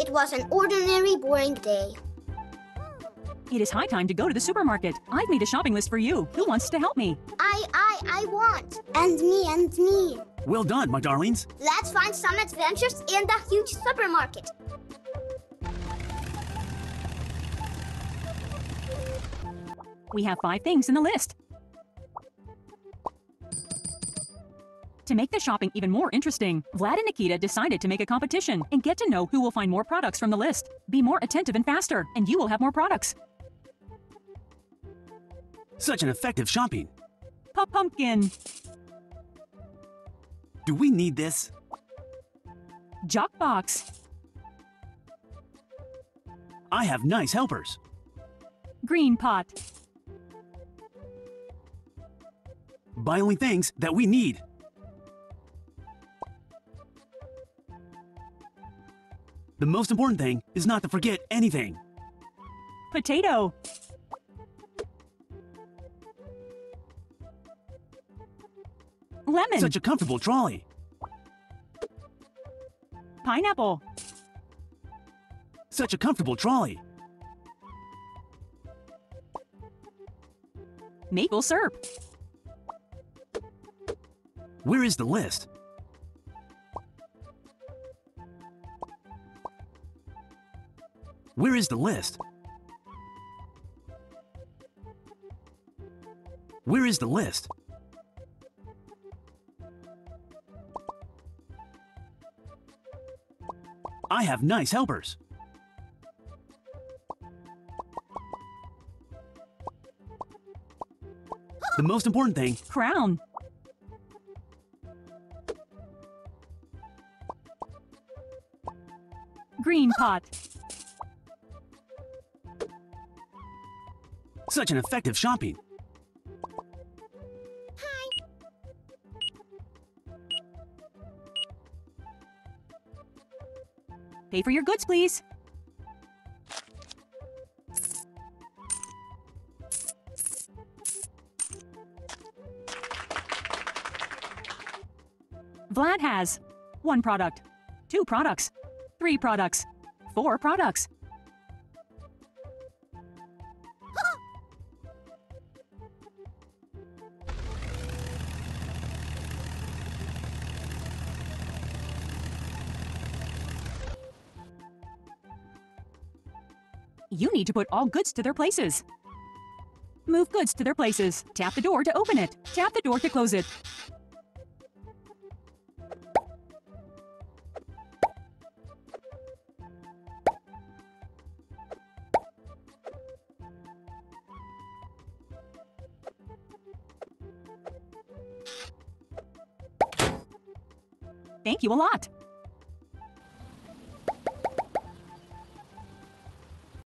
It was an ordinary, boring day. It is high time to go to the supermarket. I've made a shopping list for you. Who wants to help me? I want. And me, and me. Well done, my darlings. Let's find some adventures in the huge supermarket. We have 5 things in the list. To make the shopping even more interesting, Vlad and Nikita decided to make a competition and get to know who will find more products from the list. Be more attentive and faster, and you will have more products. Such an effective shopping. Pumpkin. Do we need this? Jock box. I have nice helpers. Green pot. Buy only things that we need. The most important thing is not to forget anything. Potato. Lemon. Such a comfortable trolley. Pineapple. Such a comfortable trolley. Maple syrup. Where is the list? Where is the list? Where is the list? I have nice helpers. The most important thing, crown. Green pot. Such an effective shopping. Hi. Pay for your goods, please. Vlad has 1 product, 2 products, 3 products, 4 products. You need to put all goods to their places. Move goods to their places. Tap the door to open it. Tap the door to close it. Thank you a lot.